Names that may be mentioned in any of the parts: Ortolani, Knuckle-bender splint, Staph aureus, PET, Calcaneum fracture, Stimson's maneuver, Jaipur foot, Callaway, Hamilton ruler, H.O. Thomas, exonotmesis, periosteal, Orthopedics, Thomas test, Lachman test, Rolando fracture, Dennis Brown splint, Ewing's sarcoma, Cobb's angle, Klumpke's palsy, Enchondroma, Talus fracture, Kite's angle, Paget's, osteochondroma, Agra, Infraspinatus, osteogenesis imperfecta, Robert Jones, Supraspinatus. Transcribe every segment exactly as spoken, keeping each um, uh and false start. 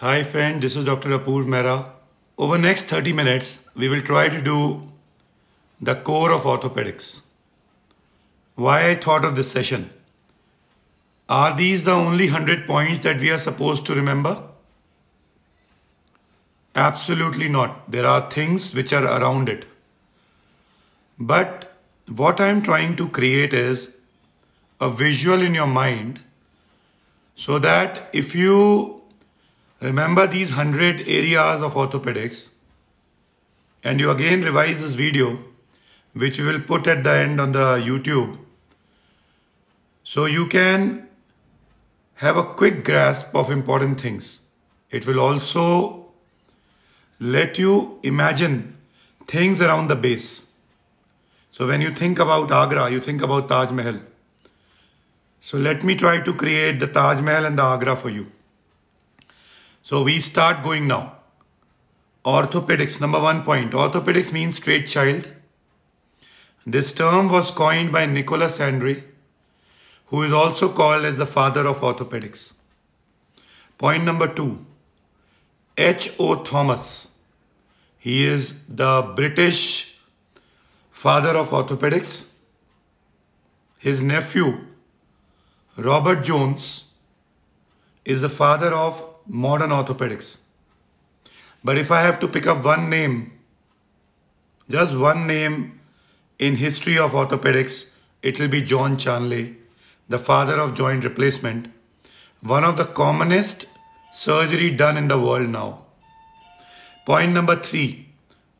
Hi friend, this is Doctor Apurv Mehra. Over next thirty minutes, we will try to do the core of orthopedics. Why I thought of this session? Are these the only one hundred points that we are supposed to remember? Absolutely not. There are things which are around it. But what I am trying to create is a visual in your mind so that if you remember these one hundred areas of orthopedics and you again revise this video, which we will put at the end on the YouTube, so you can have a quick grasp of important things. It will also let you imagine things around the base. So when you think about Agra, you think about Taj Mahal. So let me try to create the Taj Mahal and the Agra for you. So we start going now. Orthopedics, number one point. Orthopedics means straight child. This term was coined by Nicholas Andry, who is also called as the father of orthopedics. Point number two, H O Thomas. He is the British father of orthopedics. His nephew, Robert Jones, is the father of modern orthopedics. But if I have to pick up one name, just one name in history of orthopedics, it will be John Charnley, the father of joint replacement, one of the commonest surgery done in the world now. Point number three,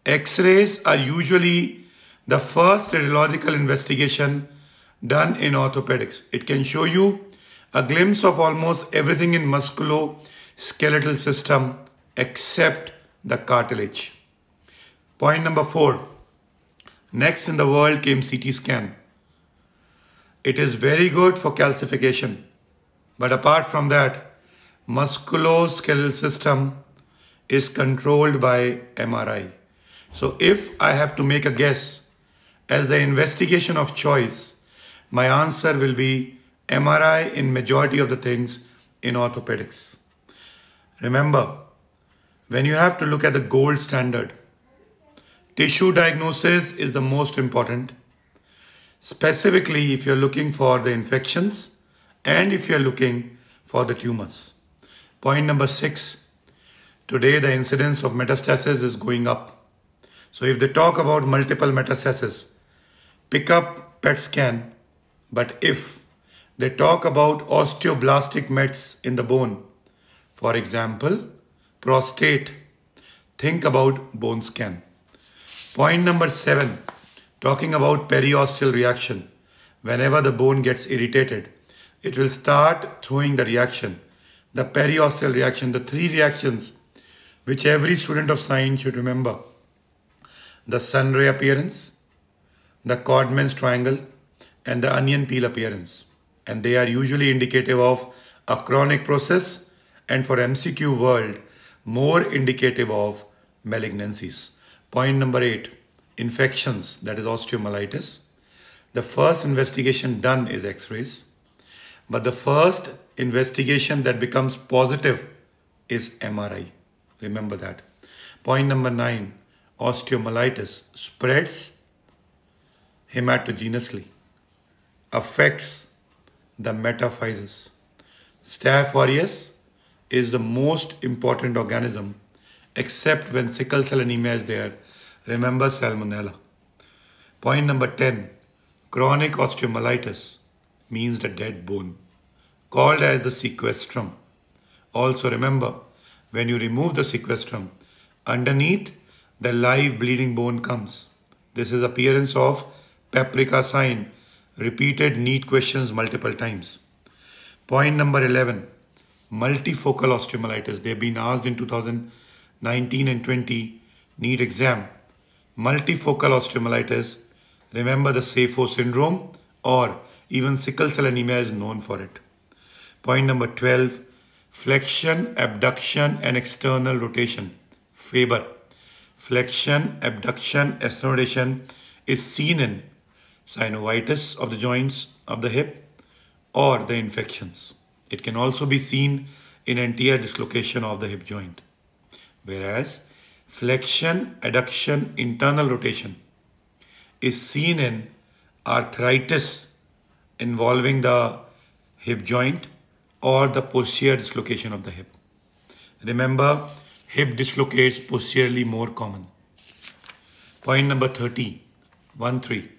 X-rays are usually the first radiological investigation done in orthopedics. It can show you a glimpse of almost everything in musculo skeletal system except the cartilage. Point number four. Next in the world came C T scan. It is very good for calcification. But apart from that, musculoskeletal system is controlled by M R I. So if I have to make a guess as the investigation of choice, my answer will be M R I in majority of the things in orthopedics. Remember, when you have to look at the gold standard, tissue diagnosis is the most important. Specifically, if you're looking for the infections and if you're looking for the tumors. Point number six, today the incidence of metastasis is going up. So if they talk about multiple metastasis, pick up P E T scan. But if they talk about osteoblastic mets in the bone, for example, prostate, think about bone scan. Point number seven, talking about periosteal reaction. Whenever the bone gets irritated, it will start throwing the reaction, the periosteal reaction, the three reactions which every student of science should remember. The sun ray appearance, the Codman's triangle, and the onion peel appearance. And they are usually indicative of a chronic process, and for M C Q world, more indicative of malignancies. Point number eight, infections, that is osteomyelitis. The first investigation done is X-rays, but the first investigation that becomes positive is M R I. Remember that. Point number nine, osteomyelitis spreads hematogenously, affects the metaphysis. Staph aureus is the most important organism, except when sickle cell anemia is there. Remember salmonella. Point number ten, chronic osteomyelitis means the dead bone, called as the sequestrum. Also remember, when you remove the sequestrum, underneath the live bleeding bone comes. This is appearance of paprika sign, repeated neat questions multiple times. Point number eleven, multifocal osteomyelitis. They've been asked in two thousand nineteen and twenty NEET exam. Multifocal osteomyelitis. Remember the SAFO syndrome, or even sickle cell anemia is known for it. Point number twelve, flexion, abduction and external rotation. FABER. Flexion, abduction, external rotation is seen in synovitis of the joints of the hip or the infections. It can also be seen in anterior dislocation of the hip joint, whereas flexion, adduction, internal rotation is seen in arthritis involving the hip joint or the posterior dislocation of the hip. Remember, hip dislocates posteriorly more common. Point number thirty, one three.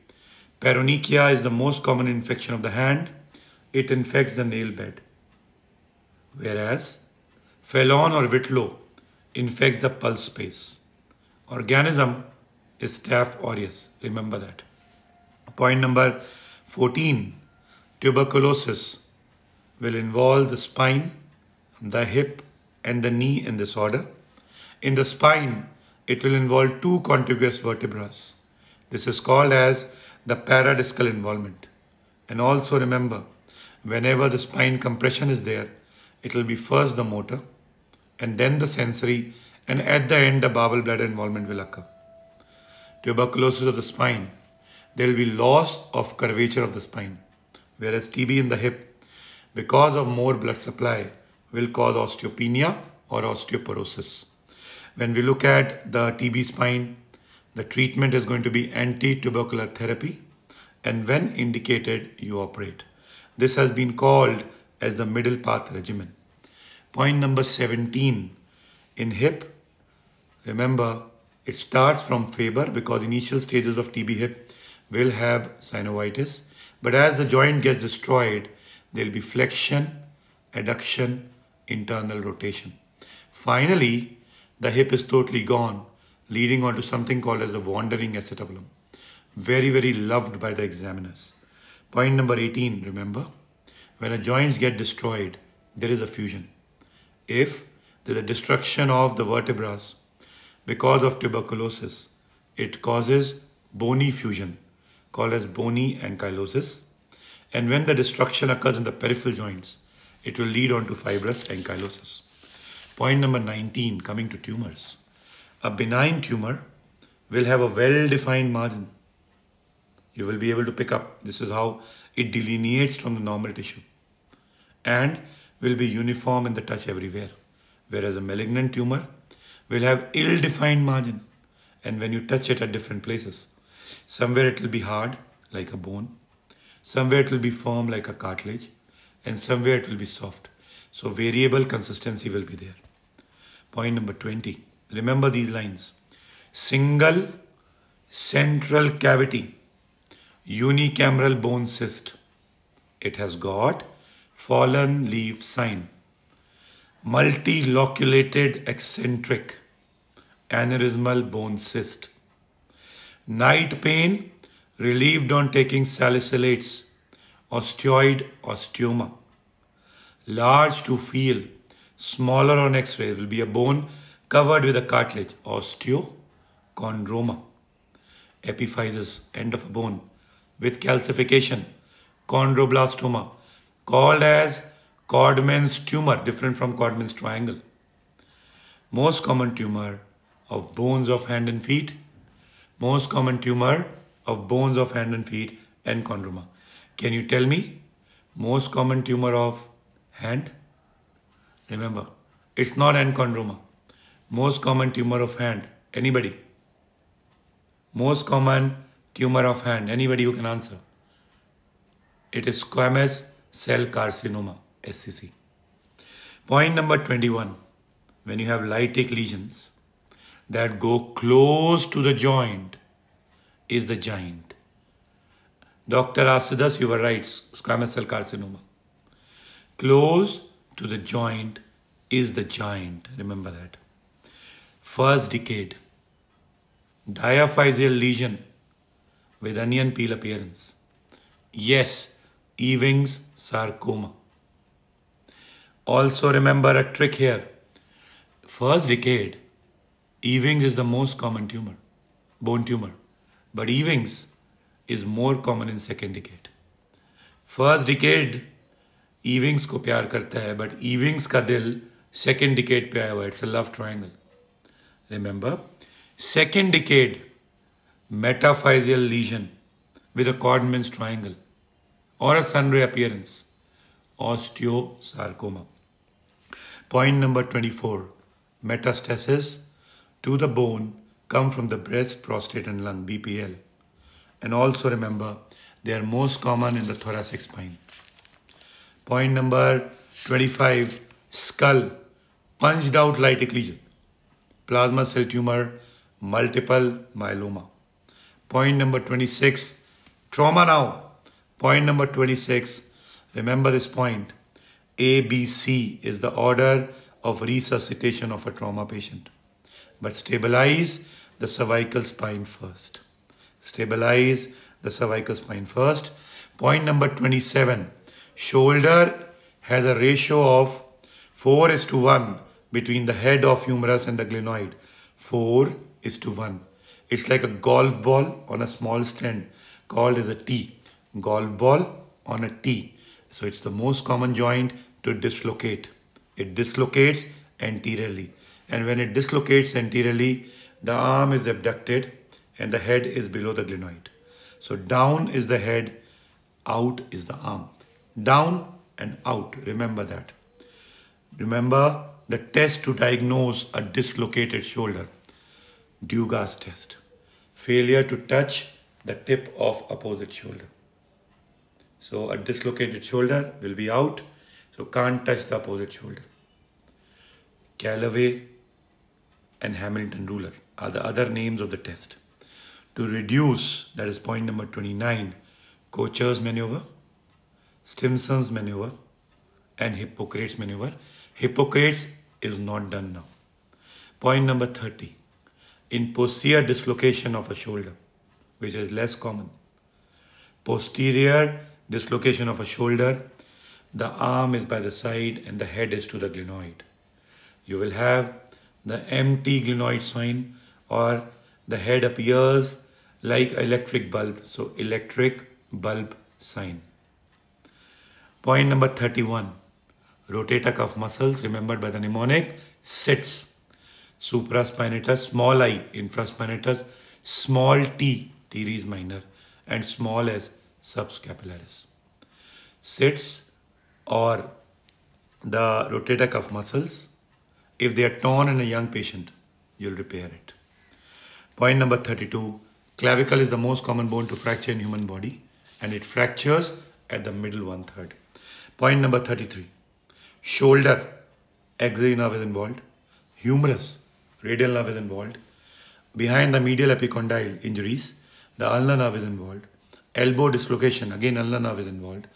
Peronychia is the most common infection of the hand. It infects the nail bed, whereas Phelon or Whitlow infects the pulse space. Organism is Staph aureus. Remember that. Point number fourteen. Tuberculosis will involve the spine, the hip, and the knee in this order. In the spine, it will involve two contiguous vertebrae. This is called as the paradiscal involvement. And also remember, whenever the spine compression is there, it will be first the motor and then the sensory, and at the end the bowel bladder involvement will occur. Tuberculosis of the spine, there will be loss of curvature of the spine, whereas T B in the hip, because of more blood supply, will cause osteopenia or osteoporosis. When we look at the T B spine, the treatment is going to be anti-tubercular therapy, and when indicated, you operate. This has been called as the middle path regimen. Point number seventeen. In hip, remember, it starts from FABER because initial stages of T B hip will have synovitis, but as the joint gets destroyed, there will be flexion, adduction, internal rotation. Finally, the hip is totally gone, leading on to something called as the wandering acetabulum. Very, very loved by the examiners. Point number eighteen, remember, when a joints get destroyed, there is a fusion. If there is a destruction of the vertebrae because of tuberculosis, it causes bony fusion, called as bony ankylosis. And when the destruction occurs in the peripheral joints, it will lead on to fibrous ankylosis. Point number nineteen, coming to tumors. A benign tumor will have a well-defined margin. You will be able to pick up. This is how it delineates from the normal tissue and will be uniform in the touch everywhere. Whereas a malignant tumor will have ill-defined margin, and when you touch it at different places, somewhere it will be hard like a bone, somewhere it will be firm like a cartilage, and somewhere it will be soft. So variable consistency will be there. Point number twenty. Remember these lines. Single central cavity unicameral bone cyst. It has got fallen leaf sign. Multiloculated eccentric aneurysmal bone cyst. Night pain relieved on taking salicylates. Osteoid osteoma. Large to feel, smaller on x-ray. Will be a bone covered with a cartilage. Osteochondroma. Epiphysis, end of a bone with calcification. Chondroblastoma, called as Codman's tumour, different from Codman's triangle. Most common tumour of bones of hand and feet. Most common tumour of bones of hand and feet and chondroma. Can you tell me most common tumor of hand? Remember, it's not enchondroma. Most common tumor of hand, anybody? Most common tumor of hand, anybody who can answer? It is squamous cell carcinoma, S C C. Point number twenty-one. When you have lytic lesions that go close to the joint is the giant. Doctor Asidas, you were right, squamous cell carcinoma. Close to the joint is the giant. Remember that. First decade, diaphyseal lesion with onion peel appearance. Yes, Ewing's sarcoma. Also remember a trick here. First decade, Ewing's is the most common tumor, bone tumor. But Ewing's is more common in second decade. First decade, Ewing's ko pyar karta hai, but Ewing's ka dil second decade pe aaya hua. It's a love triangle. Remember, second decade, metaphyseal lesion with a Codman's triangle or a sunray appearance. Osteosarcoma. Point number twenty-four. Metastasis to the bone come from the breast, prostate and lung, B P L. And also remember, they are most common in the thoracic spine. Point number twenty-five. Skull punched out lytic lesion, plasma cell tumor, multiple myeloma. Point number twenty-six. Trauma now. Point number twenty-six. Remember this point. A B C is the order of resuscitation of a trauma patient. But stabilize the cervical spine first. Stabilize the cervical spine first. Point number twenty-seven. Shoulder has a ratio of four is to one between the head of humerus and the glenoid. four is to one. It's like a golf ball on a small stand called as a tee. Golf ball on a tee. So it's the most common joint to dislocate. It dislocates anteriorly. And when it dislocates anteriorly, the arm is abducted and the head is below the glenoid. So down is the head, out is the arm. Down and out, remember that. Remember the test to diagnose a dislocated shoulder. Dugas test. Failure to touch the tip of opposite shoulder. So a dislocated shoulder will be out. So can't touch the opposite shoulder. Callaway and Hamilton ruler are the other names of the test. To reduce, that is point number twenty-nine, Kocher's maneuver, Stimson's maneuver and Hippocrates maneuver. Hippocrates is not done now. Point number thirty, in posterior dislocation of a shoulder, which is less common. Posterior dislocation of a shoulder, the arm is by the side and the head is to the glenoid. You will have the empty glenoid sign, or the head appears like electric bulb. So electric bulb sign. Point number thirty-one. Rotator cuff muscles remembered by the mnemonic SITS. Supraspinatus, small I, infraspinatus, small t, teres minor, and small s, subscapularis. SITS, or the rotator cuff muscles, if they are torn in a young patient, you'll repair it. Point number thirty-two, clavicle is the most common bone to fracture in human body, and it fractures at the middle one third. Point number thirty-three, shoulder, axillary nerve is involved, humerus, radial nerve is involved, behind the medial epicondyle injuries, the ulnar nerve is involved, elbow dislocation, again ulnar nerve is involved,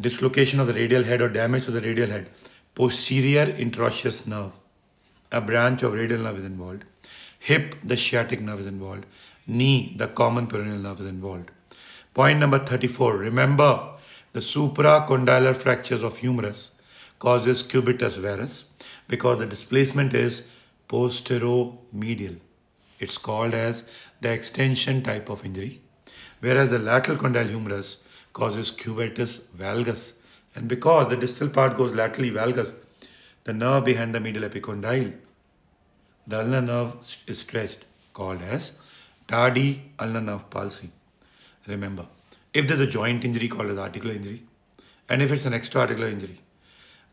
dislocation of the radial head or damage to the radial head, posterior interosseous nerve, a branch of radial nerve is involved, hip, the sciatic nerve is involved, knee, the common peroneal nerve is involved. Point number thirty-four, remember the supracondylar fractures of humerus causes cubitus varus because the displacement is posteromedial. It's called as the extension type of injury, whereas the lateral condyle humerus causes cubitus valgus, and because the distal part goes laterally valgus, the nerve behind the medial epicondyle, the ulnar nerve is stretched, called as tardy ulnar nerve palsy. Remember, if there's a joint injury called as articular injury, and if it's an extra articular injury,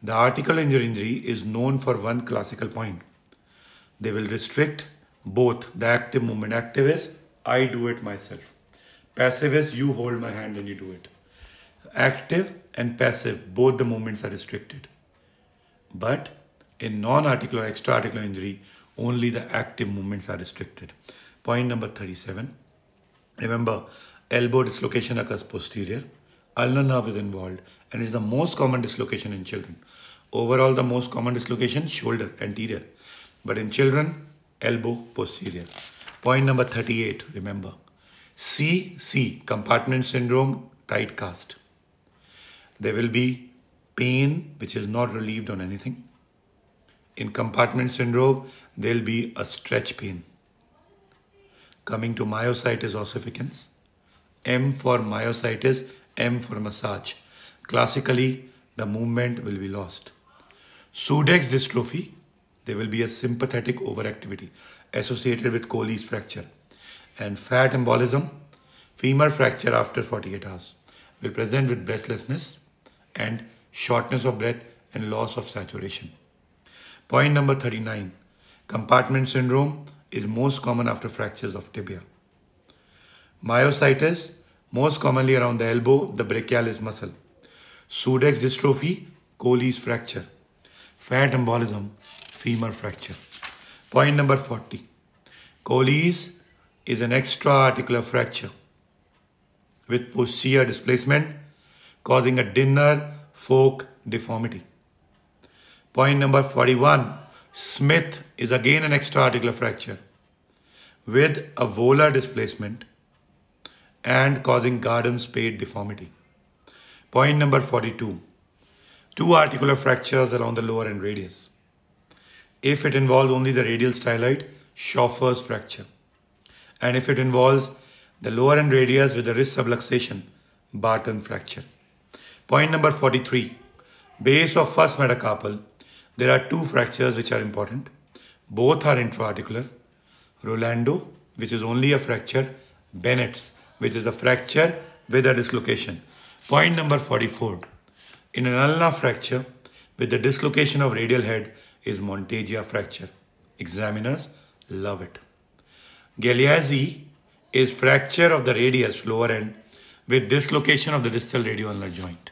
the articular injury is known for one classical point. They will restrict both the active movement. Active is I do it myself. Passive is you hold my hand and you do it. Active and passive, both the movements are restricted. But in non-articular, extra-articular injury, only the active movements are restricted. Point number thirty-seven. Remember, elbow dislocation occurs posterior. Ulnar nerve is involved and is the most common dislocation in children. Overall, the most common dislocation, shoulder, anterior. But in children, elbow, posterior. Point number thirty-eight, remember. C C, compartment syndrome, tight cast. There will be pain which is not relieved on anything. In compartment syndrome, there will be a stretch pain. Coming to myositis ossificans, M for myositis, M for massage. Classically, the movement will be lost. Sudex dystrophy, there will be a sympathetic overactivity associated with Colles fracture. And fat embolism, femur fracture after forty-eight hours, will present with breathlessness and shortness of breath and loss of saturation. Point number thirty-nine. Compartment syndrome is most common after fractures of tibia. Myositis, most commonly around the elbow, the brachialis muscle. Sudex dystrophy, Colles fracture. Fat embolism, femur fracture. Point number forty. Colles is an extra-articular fracture with posterior displacement causing a dinner fork deformity. Point number forty-one. Smith is again an extra-articular fracture with a volar displacement and causing garden spade deformity. Point number forty-two. Two articular fractures around the lower end radius. If it involves only the radial styloid, Schoffer's fracture. And if it involves the lower end radius with the wrist subluxation, Barton fracture. Point number forty-three. Base of first metacarpal, there are two fractures which are important. Both are intra-articular. Rolando, which is only a fracture. Bennett's, which is a fracture with a dislocation. Point number forty-four. In an ulna fracture with the dislocation of radial head is Montagia fracture. Examiners love it. Galeazzi is fracture of the radius lower end with dislocation of the distal radioulnar joint.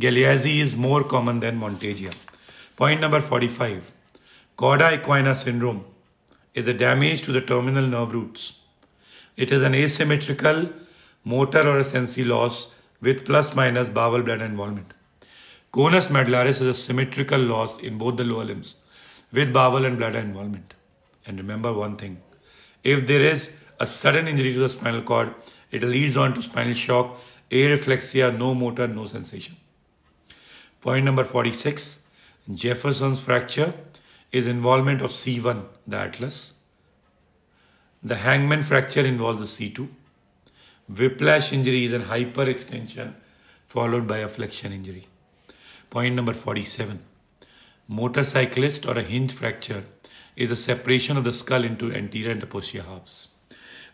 Galeazzi is more common than Montagia. Point number forty-five. Cauda equina syndrome is a damage to the terminal nerve roots. It is an asymmetrical motor or a sensory loss with plus minus bowel bladder involvement. Conus medullaris is a symmetrical loss in both the lower limbs with bowel and bladder involvement. And remember one thing, if there is a sudden injury to the spinal cord, it leads on to spinal shock, areflexia, no motor, no sensation. Point number forty-six, Jefferson's fracture is involvement of C one, the atlas. The hangman fracture involves the C two. Whiplash injury is a hyperextension followed by a flexion injury. Point number forty-seven. Motorcyclist or a hinge fracture is a separation of the skull into anterior and posterior halves.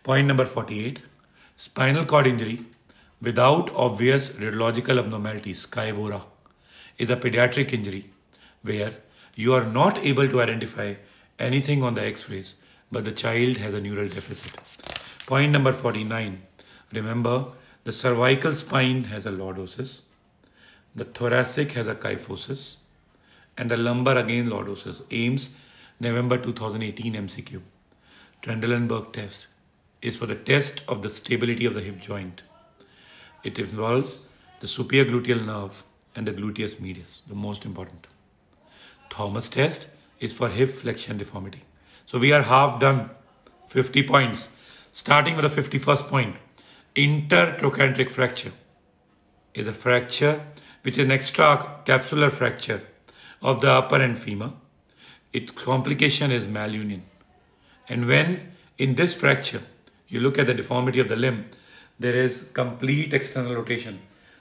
Point number forty-eight. Spinal cord injury without obvious radiological abnormality, sciatura, is a pediatric injury where you are not able to identify anything on the x-rays, but the child has a neural deficit. Point number forty-nine. Remember, the cervical spine has a lordosis, the thoracic has a kyphosis, and the lumbar again lordosis. Ames, November two thousand eighteen M C Q. Trendelenburg test is for the test of the stability of the hip joint. It involves the superior gluteal nerve and the gluteus medius, the most important. Thomas test is for hip flexion deformity. So we are half done, fifty points. Starting with the fifty-first point. Intertrochanteric fracture is a fracture which is an extracapsular fracture of the upper and femur. Its complication is malunion. And when in this fracture, you look at the deformity of the limb, there is complete external rotation.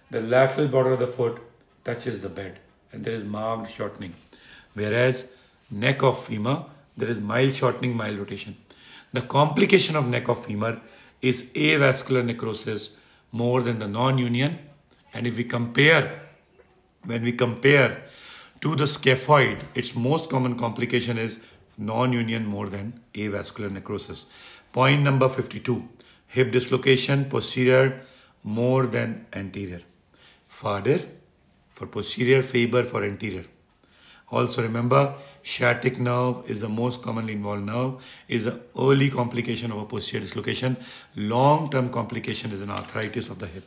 The lateral border of the foot touches the bed and there is marked shortening. Whereas neck of femur, there is mild shortening, mild rotation. The complication of neck of femur is avascular necrosis more than the non-union. And if we compare, when we compare to the scaphoid, its most common complication is non-union more than avascular necrosis. Point number fifty-two, hip dislocation, posterior more than anterior. Fader for posterior, Faber for anterior. Also remember, sciatic nerve is the most commonly involved nerve, is the early complication of a posterior dislocation. Long-term complication is an arthritis of the hip.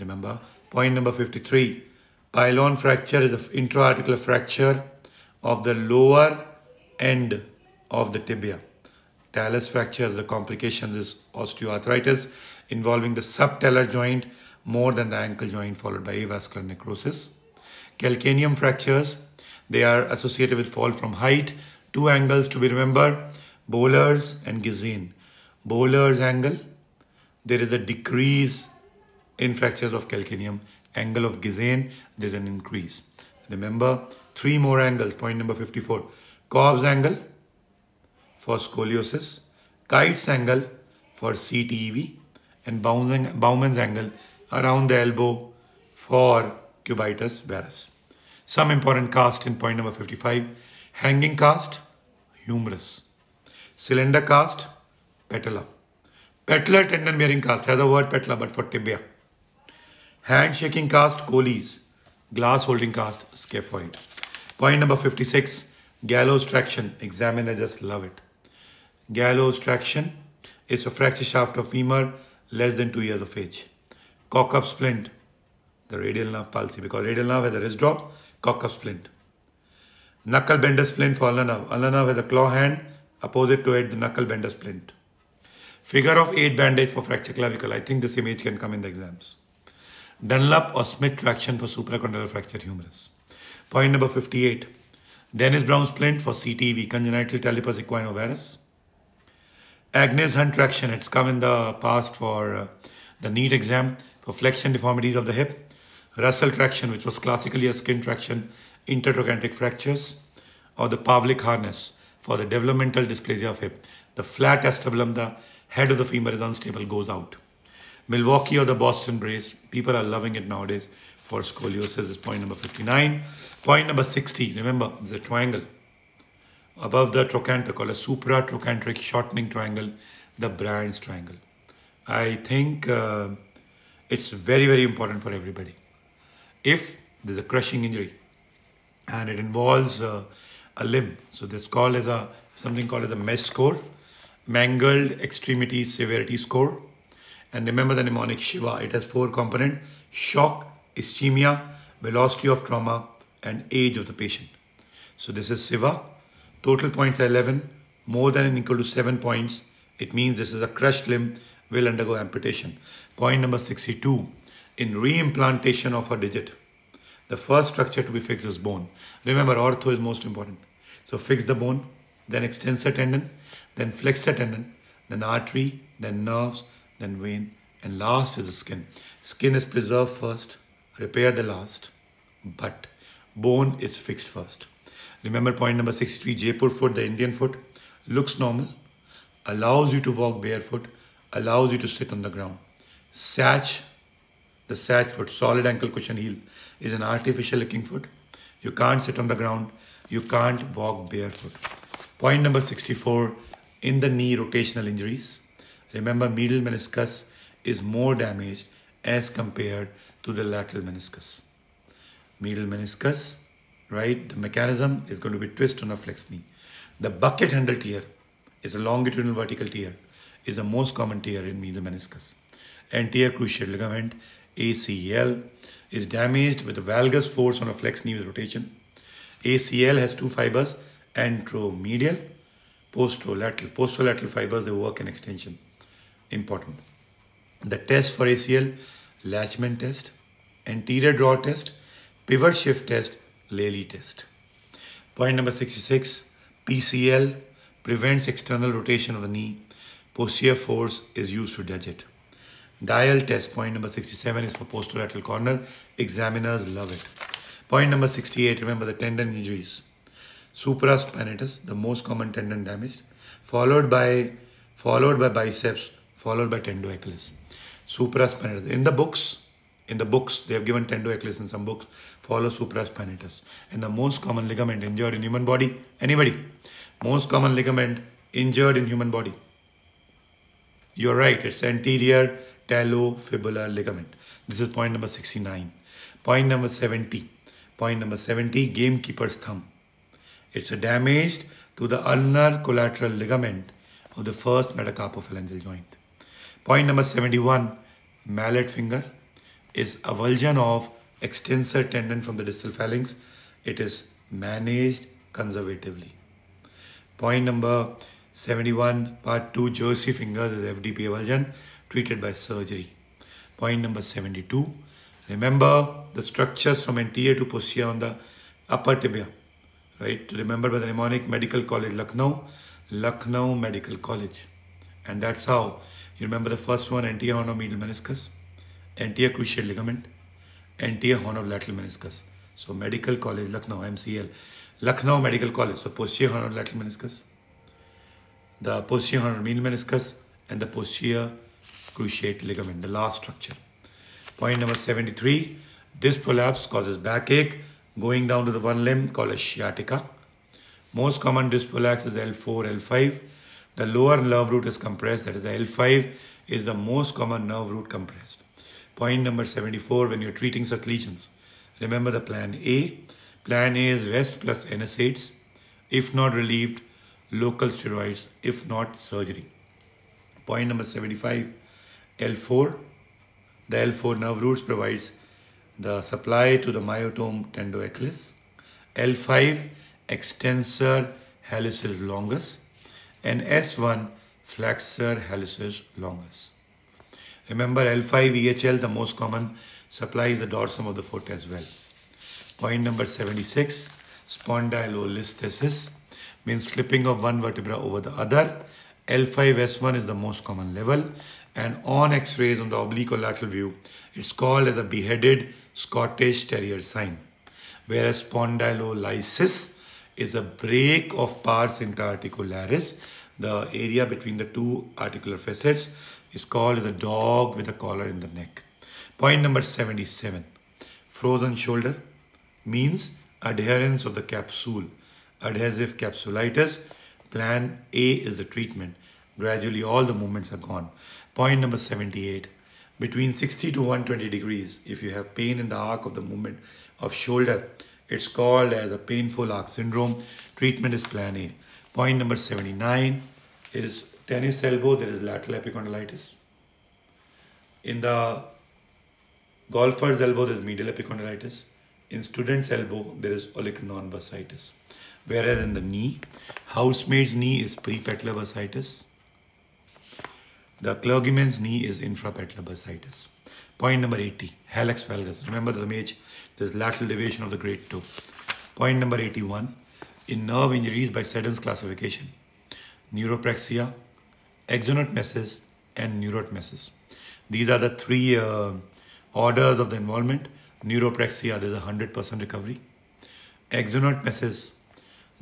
Remember, point number fifty-three, Phelon fracture is an intra-articular fracture of the lower end of the tibia. Talus fracture, the complication is osteoarthritis involving the subtalar joint more than the ankle joint followed by avascular necrosis. Calcaneum fractures, they are associated with fall from height. Two angles to be remembered, Bowler's and Gissane. Bowler's angle, there is a decrease in fractures of calcaneum. Angle of Gissane, there's an increase. Remember, three more angles, point number fifty-four. Cobb's angle for scoliosis, Kite's angle for C T E V, and Bauman's angle around the elbow for cubitus varus. Some important cast in point number fifty-five, Hanging cast, humerus. Cylinder cast, patella. Patellar tendon bearing cast has a word patella but for tibia. Hand shaking cast, Colles. Glass holding cast, scaphoid. Point number fifty-six, gallows traction. Examiner just love it. Gallows traction is a fracture shaft of femur less than two years of age. Cock-up splint, the radial nerve palsy, because radial nerve has a wrist drop, cock-up splint. Knuckle-bender splint for ulnar nerve. Ulnar nerve has a claw hand, opposite to it the knuckle-bender splint. Figure of eight bandage for fracture clavicle. I think this image can come in the exams. Dunlop or Smith traction for supracondylar fracture humerus. Point number fifty-eight. Dennis Brown splint for C T V, congenital talipes equino varus. Agnes Hunt traction, it's come in the past for uh, the NEET exam for flexion deformities of the hip. Russell traction, which was classically a skin traction, intertrochanteric fractures, or the Pavlik harness for the developmental dysplasia of hip. The flat acetabulum, the head of the femur is unstable, goes out. Milwaukee or the Boston brace, people are loving it nowadays for scoliosis, is point number fifty-nine. Point number sixty, remember, is a triangle. Above the trochanter, called a supra-trochanteric shortening triangle, the Brand's triangle. I think uh, it's very, very important for everybody. If there's a crushing injury and it involves uh, a limb, so this called as a, something called as a M E S score, Mangled Extremity Severity Score. And remember the mnemonic Shiva. It has four components: shock, ischemia, velocity of trauma, and age of the patient. So this is Shiva. Total points are eleven. More than and equal to seven points. It means this is a crushed limb, will undergo amputation. Point number sixty-two. In reimplantation of a digit, the first structure to be fixed is bone. Remember, ortho is most important. So fix the bone, then extensor tendon, then flexor tendon, then artery, then nerves, then vein, and last is the skin. Skin is preserved first, repair the last, but bone is fixed first. Remember point number sixty-three, Jaipur foot, the Indian foot, looks normal, allows you to walk barefoot, allows you to sit on the ground. Satch, the satch foot, solid ankle cushion heel, is an artificial looking foot. You can't sit on the ground, you can't walk barefoot. Point number sixty-four, in the knee rotational injuries. Remember, medial meniscus is more damaged as compared to the lateral meniscus. Medial meniscus, right, the mechanism is going to be twist on a flexed knee. The bucket handle tear is a longitudinal vertical tear, is the most common tear in medial meniscus. Anterior cruciate ligament, A C L, is damaged with the valgus force on a flexed knee with rotation. A C L has two fibers, anteromedial, posterolateral. Posterolateral fibers, they work in extension. Important. The test for A C L, Lachman test, anterior draw test, pivot shift test, Lely test. Point number sixty-six, P C L prevents external rotation of the knee. Posterior force is used to judge it. Dial test, point number sixty-seven, is for posterolateral corner. Examiners love it. Point number sixty-eight, remember the tendon injuries. Supraspinatus, the most common tendon damaged, followed by, followed by biceps, followed by tendoachilles. Supraspinatus. In the books, in the books, they have given tendoachilles in some books, follow supraspinatus. And the most common ligament injured in human body, anybody, most common ligament injured in human body. You're right, it's anterior talofibular ligament. This is point number sixty-nine. Point number seventy. Point number seventy, gamekeeper's thumb. It's a damage to the ulnar collateral ligament of the first metacarpophalangeal joint. Point number seventy-one, mallet finger, is avulsion of extensor tendon from the distal phalanx. It is managed conservatively. Point number seventy-one, part two, Jersey fingers, is F D P avulsion, treated by surgery. Point number seventy-two, remember the structures from anterior to posterior on the upper tibia, right? Remember by the mnemonic Medical College Lucknow, Lucknow Medical College. And that's how you remember the first one, anterior horn of medial meniscus, anterior cruciate ligament, anterior horn of lateral meniscus. So Medical College Lucknow, M C L, Lucknow Medical College. So posterior horn of lateral meniscus, the posterior horn of medial meniscus, and the posterior cruciate ligament, the last structure. Point number seventy-three, disc prolapse causes backache going down to the one limb, called a sciatica. Most common dispolax is L four, L five. The lower nerve root is compressed, that is the L five is the most common nerve root compressed. Point number seventy-four, when you're treating such lesions, remember the plan A. Plan A is rest plus N SAIDs. If not relieved, local steroids. If not, surgery. Point number seventy-five, L four. The L four nerve roots provides the supply to the myotome tendoacleus. L five, extensor hallucis longus. And S one, flexor hallucis longus. Remember, L five E H L, the most common, supplies the dorsum of the foot as well. Point number seventy-six, spondylolisthesis, means slipping of one vertebra over the other. L five S one is the most common level, and on x-rays on the obliquolateral view, it's called as a beheaded Scottish terrier sign, whereas spondylolysis is a break of pars interarticularis. The area between the two articular facets is called as a dog with a collar in the neck. Point number seventy-seven, frozen shoulder, means adherence of the capsule, adhesive capsulitis. Plan A is the treatment. Gradually all the movements are gone. Point number seventy-eight, between sixty to one hundred twenty degrees, if you have pain in the arc of the movement of shoulder, it's called as a painful arc syndrome. Treatment is plan A. Point number seventy-nine is tennis elbow, there is lateral epicondylitis. In the golfer's elbow, there is medial epicondylitis. In student's elbow, there is olecranon bursitis. Whereas in the knee, housemaid's knee is prepatellar bursitis. The clergyman's knee is infrapatellar bursitis. Point number eighty, hallux valgus. Remember the image, there is lateral deviation of the great toe. Point number eighty-one, in nerve injuries by Seddon's classification, neuropraxia, exonotmesis, and neurotmesis. These are the three uh, orders of the involvement. Neuropraxia, there is a one hundred percent recovery. Exonotmesis,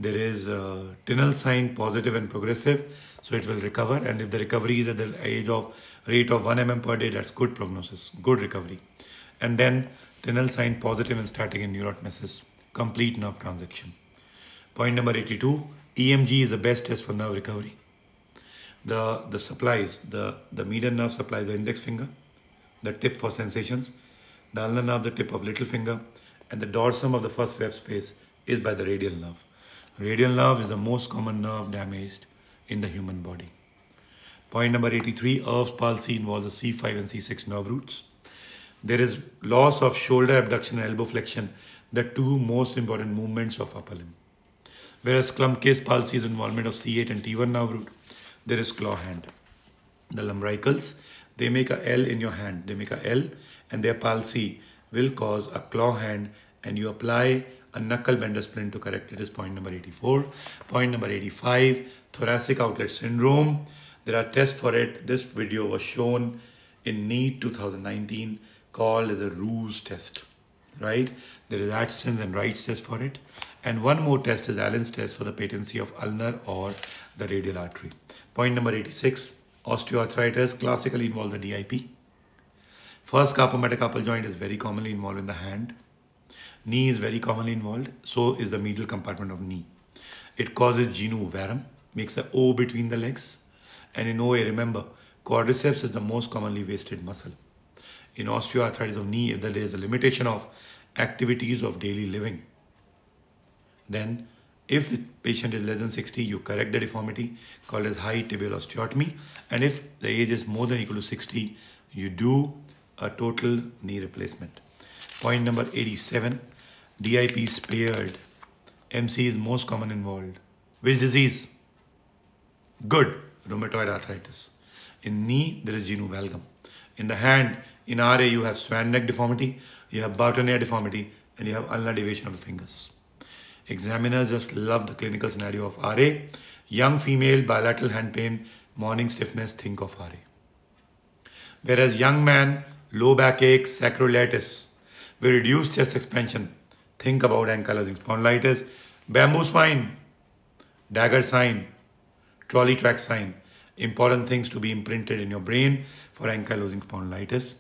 there is a tunnel sign, positive and progressive, so it will recover. And if the recovery is at the age of rate of one millimeter per day, that's good prognosis, good recovery. And then tunnel sign, positive and static in neurotmesis, complete nerve transaction. Point number eighty-two, E M G is the best test for nerve recovery. The, the supplies, the, the median nerve supplies the index finger, the tip for sensations, the ulnar nerve, the tip of little finger, and the dorsum of the first web space is by the radial nerve. Radial nerve is the most common nerve damaged in the human body. Point number eighty-three, Irv's palsy involves the C five and C six nerve roots. There is loss of shoulder abduction and elbow flexion, the two most important movements of upper limb. Whereas Klumpke's palsy is involvement of C eight and T one nerve root. There is claw hand. The lumbricals, they make a L in your hand. They make a L, and their palsy will cause a claw hand, and you apply a knuckle-bender splint to correct it is point number eighty-four. Point number eighty-five, thoracic outlet syndrome. There are tests for it. This video was shown in NEET two thousand nineteen, called the Ruse test, right? There is Adson's and Wright's test for it. And one more test is Allen's test for the patency of ulnar or the radial artery. Point number eighty-six, osteoarthritis classically involves the D I P. First carpometacarpal joint is very commonly involved in the hand. Knee is very commonly involved, so is the medial compartment of knee. It causes genu varum, makes an O between the legs. And in O A, remember, quadriceps is the most commonly wasted muscle. In osteoarthritis of knee, if there is a limitation of activities of daily living, then if the patient is less than sixty, you correct the deformity called as high tibial osteotomy. And if the age is more than or equal to sixty, you do a total knee replacement. Point number eighty-seven, D I P spared. M C is most common involved. Which disease? Good. Rheumatoid arthritis. In knee, there is genu valgum. In the hand, in R A, you have swan neck deformity, you have boutonniere deformity, and you have ulnar deviation of the fingers. Examiners just love the clinical scenario of R A. Young female, bilateral hand pain, morning stiffness, think of R A. Whereas young man, low back ache, sacroiliitis. We reduce chest expansion. Think about ankylosing spondylitis, bamboo spine, dagger sign, trolley track sign. Important things to be imprinted in your brain for ankylosing spondylitis.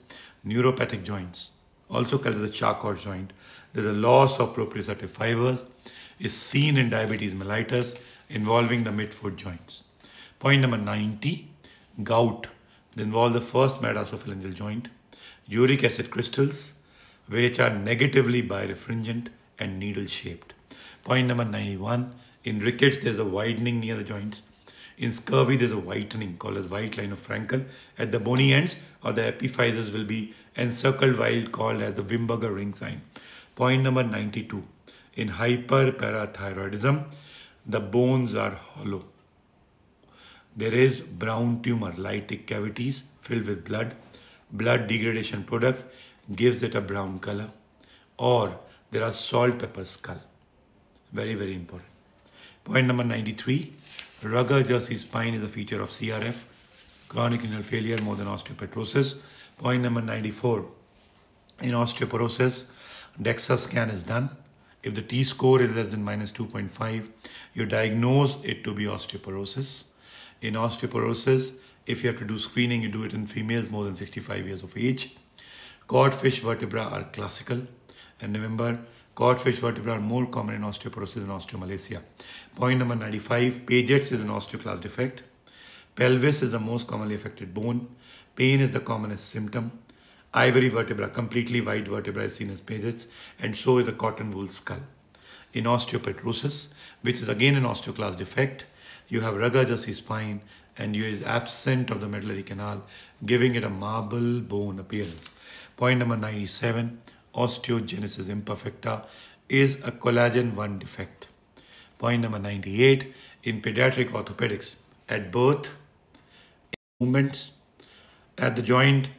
Neuropathic joints, also called as the Charcot joint. There's a loss of proprioceptive fibers. is seen in diabetes mellitus involving the midfoot joints. Point number ninety, gout involves the first metatarsophalangeal joint, uric acid crystals which are negatively birefringent and needle shaped. Point number ninety-one, in rickets there is a widening near the joints. In scurvy there is a whitening called as white line of Frankel at the bony ends, or the epiphyses will be encircled while called as the Wimberger ring sign. Point number ninety-two, in hyperparathyroidism the bones are hollow. There is brown tumor, lytic cavities filled with blood. Blood degradation products gives it a brown color, or there are salt pepper skull. Very, very important. Point number ninety-three, rugged jersey spine is a feature of C R F, chronic renal failure more than osteopetrosis. Point number ninety-four, in osteoporosis, DEXA scan is done. If the T-score is less than minus two point five, you diagnose it to be osteoporosis. In osteoporosis, if you have to do screening, you do it in females more than sixty-five years of age. Codfish vertebra are classical. And remember, codfish vertebra are more common in osteoporosis and osteomalacia. Point number ninety-five, Paget's is an osteoclast defect. Pelvis is the most commonly affected bone. Pain is the commonest symptom. Ivory vertebra, completely white vertebra is seen as Paget's, and so is the cotton wool skull. In osteopetrosis, which is again an osteoclast defect, you have rugged jersey spine and you is absent of the medullary canal, giving it a marble bone appearance. Point number ninety-seven, osteogenesis imperfecta is a collagen one defect. Point number ninety-eight, in pediatric orthopedics, at birth, movements at the joint,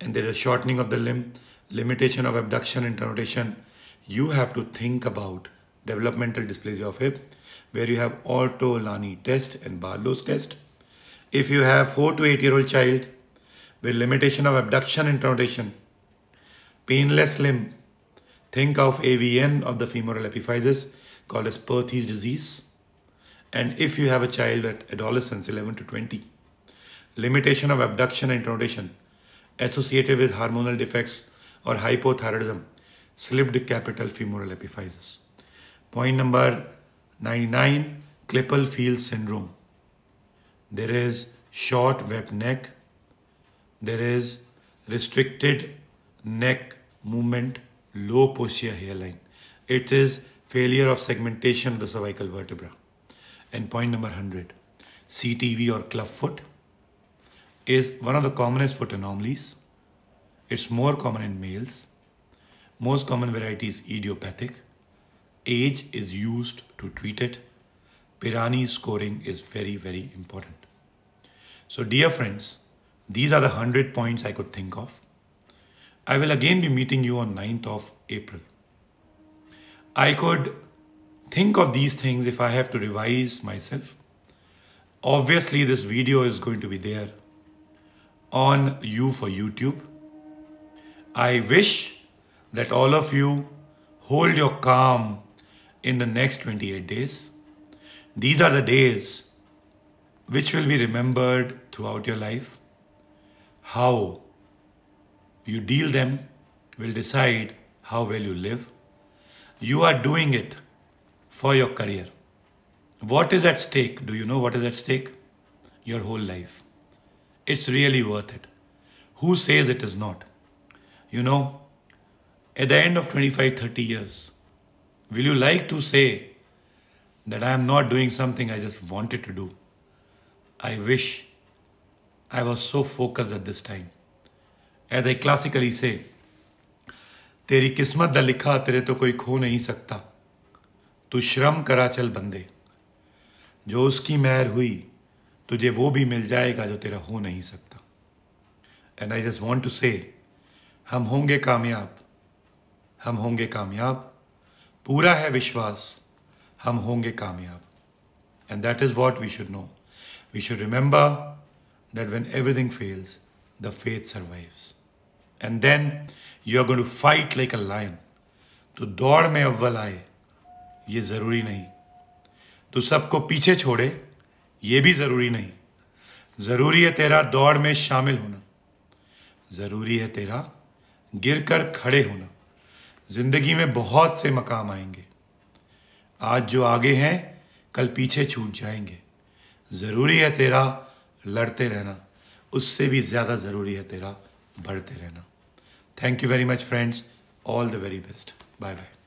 and there is a shortening of the limb, limitation of abduction and rotation, you have to think about developmental dysplasia of hip, where you have Ortolani test and Barlow's test. If you have four to eight year old child with limitation of abduction and rotation, painless limb, think of A V N of the femoral epiphysis called as Perthes disease. And if you have a child at adolescence, eleven to twenty, limitation of abduction and rotation associated with hormonal defects or hypothyroidism, slipped capital femoral epiphysis. Point number ninety-nine, Klippel-Fields syndrome. There is short webbed neck. There is restricted neck movement, low posterior hairline. It is failure of segmentation of the cervical vertebra. And point number one hundred, C T V or club foot is one of the commonest foot anomalies. It's more common in males. Most common variety is idiopathic. Age is used to treat it. Pirani scoring is very, very important. So dear friends, these are the one hundred points I could think of. I will again be meeting you on ninth of April. I could think of these things if I have to revise myself. Obviously, this video is going to be there on you for YouTube. I wish that all of you hold your calm in the next twenty-eight days. These are the days which will be remembered throughout your life. How you deal them will decide how well you live. You are doing it for your career. What is at stake? Do you know what is at stake? Your whole life. It's really worth it. Who says it is not? You know, at the end of twenty-five, thirty years, will you like to say that I am not doing something I just wanted to do? I wish I was so focused at this time. As I classically say, teri kismat da likha tere to koi kho nahi sakta, tu shram kara chal bande, jo uski meher hui tujhe wo bhi mil jayega jo tera ho nahi sakta. And I just want to say, hum honge kamyab, hum honge kamyab, pura hai vishwas, hum honge kamyab. And that is what we should know. We should remember that when everything fails, the faith survives. And then you are going to fight like a lion. Tu daud mein awwal aaye, ye zaruri nahi. Tu sabko piche chhode, ye bhi zaruri nahi. Zaruri hai tera daud mein shamil hona. Zaruri hai tera gir kar khade hona. Zindagi mein bahut se maqam aayenge. आज जो आगे हैं कल पीछे छूट जाएंगे। ज़रूरी है तेरा लड़ते रहना, उससे भी ज़्यादा ज़रूरी है तेरा बढ़ते रहना। Thank you very much friends, all the very best, bye bye.